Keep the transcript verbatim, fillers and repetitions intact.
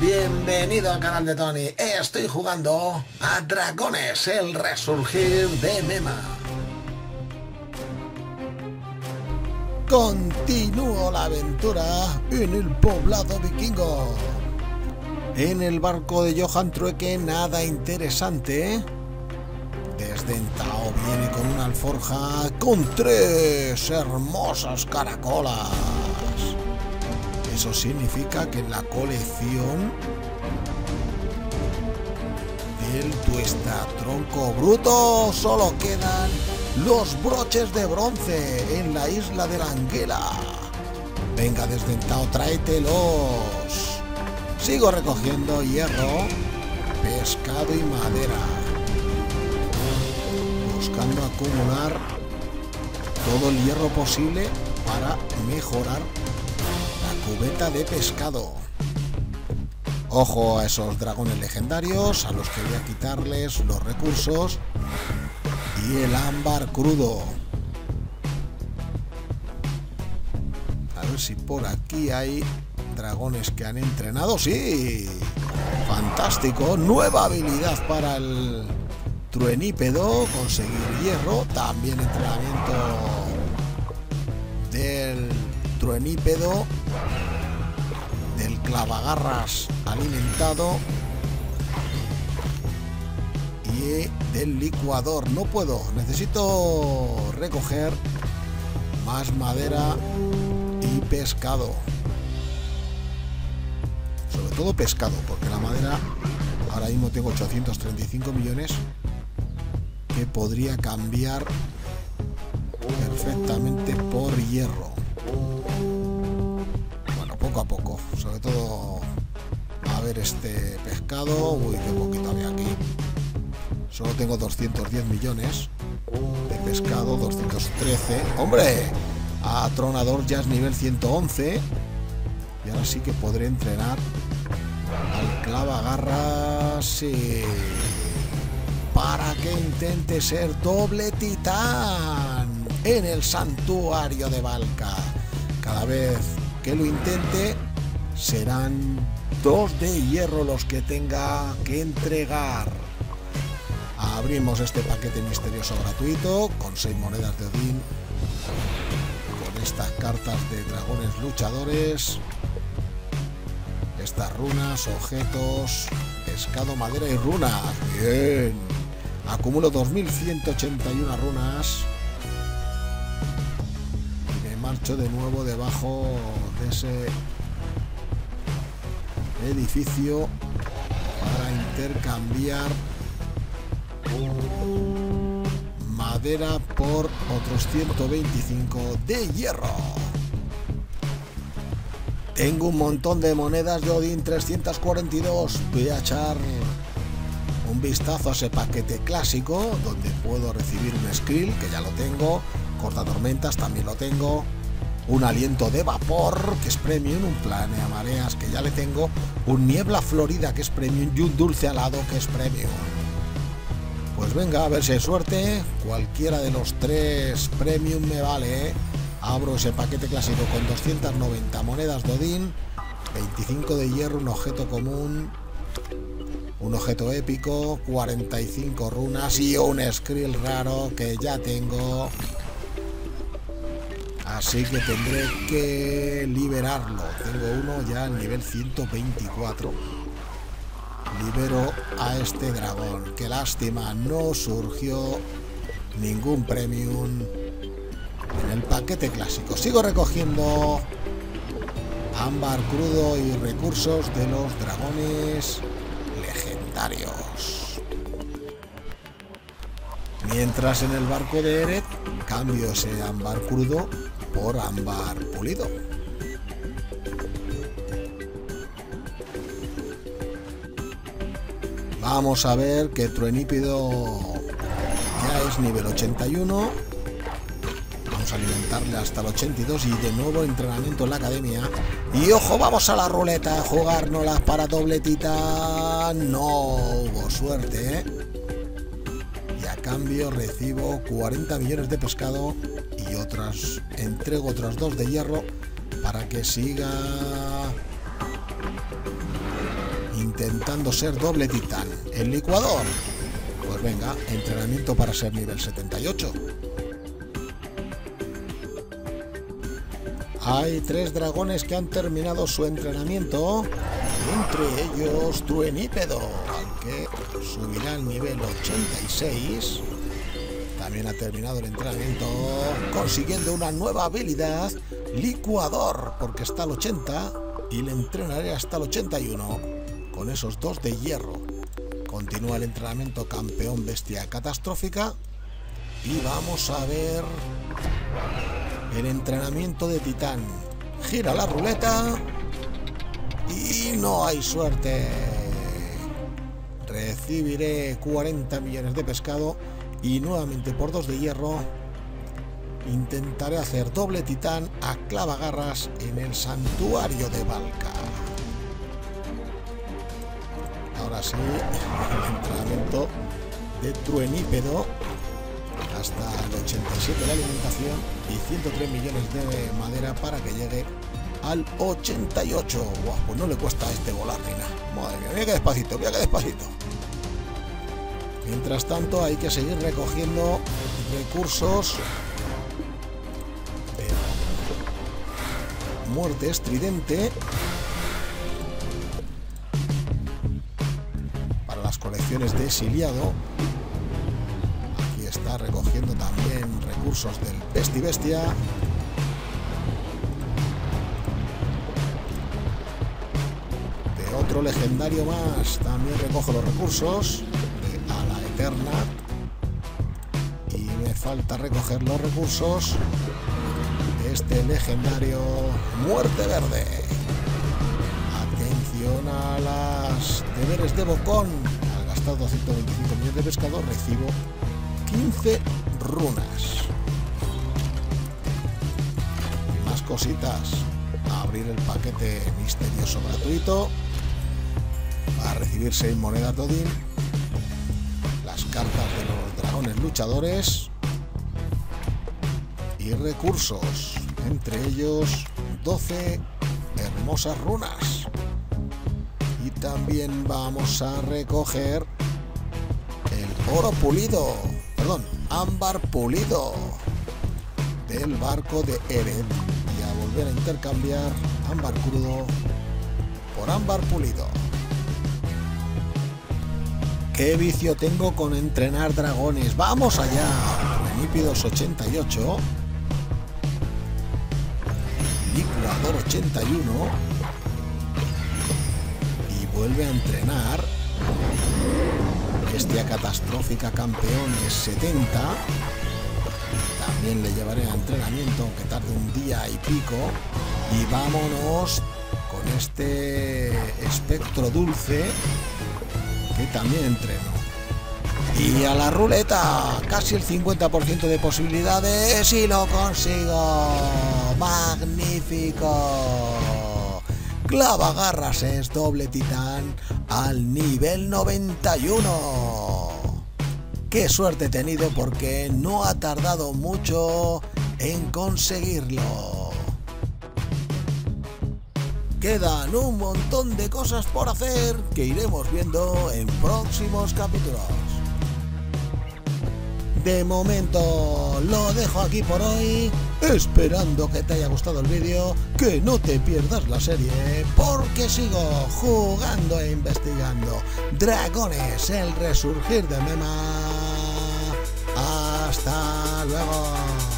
bienvenido al canal de Tony. Estoy jugando a Dragones, el Resurgir de Mema. Continúo la aventura en el poblado vikingo. En el barco de Johan Trueque nada interesante. Desdentado viene con una alforja con tres hermosas caracolas. Eso significa que en la colección del tuestatronco bruto solo quedan los broches de bronce en la isla de la Anguila. Venga, Desdentado, tráetelos. Sigo recogiendo hierro, pescado y madera, buscando acumular todo el hierro posible para mejorar cubeta de pescado. Ojo a esos dragones legendarios, a los que voy a quitarles los recursos y el ámbar crudo. A ver si por aquí hay dragones que han entrenado. ¡Sí! ¡Fantástico! Nueva habilidad para el Truenípedo, conseguir hierro. También entrenamiento del Truenípedo, del Clavagarras alimentado y del Licuador. No puedo, necesito recoger más madera y pescado, sobre todo pescado, porque la madera ahora mismo tengo ochocientos treinta y cinco millones que podría cambiar perfectamente por hierro. Poco a poco, sobre todo. A ver, este pescado. Uy, qué poquito había aquí. Solo tengo doscientos diez millones de pescado, doscientos trece. ¡Hombre! Atronador ya es nivel ciento once. Y ahora sí que podré entrenar al Clavagarras. Sí. Para que intente ser doble titán en el Santuario de Valka. Cada vez que lo intente serán dos de hierro los que tenga que entregar. Abrimos este paquete misterioso gratuito con seis monedas de Odín, con estas cartas de dragones luchadores, estas runas, objetos, pescado, madera y runas. Bien, acumulo dos mil ciento ochenta y uno runas. Marcho de nuevo debajo de ese edificio para intercambiar madera por otros ciento veinticinco de hierro. Tengo un montón de monedas de Odín, trescientos cuarenta y dos. Voy a echar un vistazo a ese paquete clásico donde puedo recibir un Skrill, que ya lo tengo, Cortadormentas también lo tengo, un aliento de vapor, que es premium, un planea mareas, que ya le tengo, un niebla florida, que es premium, y un dulce alado, que es premium. Pues venga, a ver si hay suerte. Cualquiera de los tres premium me vale, ¿eh? Abro ese paquete clásico con doscientas noventa monedas de Odín, veinticinco de hierro, un objeto común, un objeto épico, cuarenta y cinco runas y un Skrill raro que ya tengo. Así que tendré que liberarlo. Tengo uno ya al nivel ciento veinticuatro. Libero a este dragón. Qué lástima, no surgió ningún premium en el paquete clásico. Sigo recogiendo ámbar crudo y recursos de los dragones legendarios. Mientras, en el barco de Eret cambio ese ámbar crudo por ámbar pulido. Vamos a ver que Truenípedo ya es nivel ochenta y uno. Vamos a alimentarle hasta el ochenta y dos y de nuevo entrenamiento en la academia. Y ojo, vamos a la ruleta a jugárnoslas para doble titán. No hubo suerte, ¿eh? Y a cambio recibo cuarenta millones de pescado y otras, entrego otros dos de hierro para que siga Intentando ser doble titán. El licuador. Pues venga, entrenamiento para ser nivel setenta y ocho. Hay tres dragones que han terminado su entrenamiento. Entre ellos, Truenípedo, que subirá al nivel ochenta y seis. También ha terminado el entrenamiento, consiguiendo una nueva habilidad, Licuador, porque está al ochenta y le entrenaré hasta el ochenta y uno con esos dos de hierro. Continúa el entrenamiento Campeón Bestia Catastrófica y vamos a ver el entrenamiento de Titán. Gira la ruleta y no hay suerte. Recibiré cuarenta millones de pescado. Y nuevamente por dos de hierro intentaré hacer doble titán a Clavagarras en el Santuario de Valka. Ahora sí, el entrenamiento de Truenípedo hasta el ochenta y siete de alimentación y ciento tres millones de madera para que llegue al ochenta y ocho. Wow, pues no le cuesta a este volar, nena. Madre mía, mira que despacito, mira que despacito. Mientras tanto hay que seguir recogiendo recursos de muerte estridente para las colecciones de exiliado. Aquí está recogiendo también recursos del Pestibestia. De otro legendario más también recojo los recursos. Y me falta recoger los recursos de este legendario Muerte Verde. Atención a las deberes de Bocón. Al gastar doscientos veinticinco millones de pescado recibo quince runas. Y más cositas. Abrir el paquete misterioso gratuito. A recibir seis monedas Todin. Cartas de los dragones luchadores y recursos, entre ellos doce hermosas runas. Y también vamos a recoger el oro pulido, perdón, ámbar pulido del barco de Eren y a volver a intercambiar ámbar crudo por ámbar pulido. ¿Qué vicio tengo con entrenar dragones? ¡Vamos allá! Enípedos ochenta y ocho. Licuador ochenta y uno. Y vuelve a entrenar. Bestia Catastrófica Campeones setenta. También le llevaré a entrenamiento, aunque tarde un día y pico. Y vámonos con este espectro dulce. Y también entreno. Y a la ruleta, casi el cincuenta por ciento de posibilidades y lo consigo. Magnífico. Clavagarras es doble titán al nivel noventa y uno. Qué suerte he tenido porque no ha tardado mucho en conseguirlo. Quedan un montón de cosas por hacer que iremos viendo en próximos capítulos. De momento lo dejo aquí por hoy, esperando que te haya gustado el vídeo, que no te pierdas la serie, porque sigo jugando e investigando. Dragones, el resurgir de Mema. Hasta luego.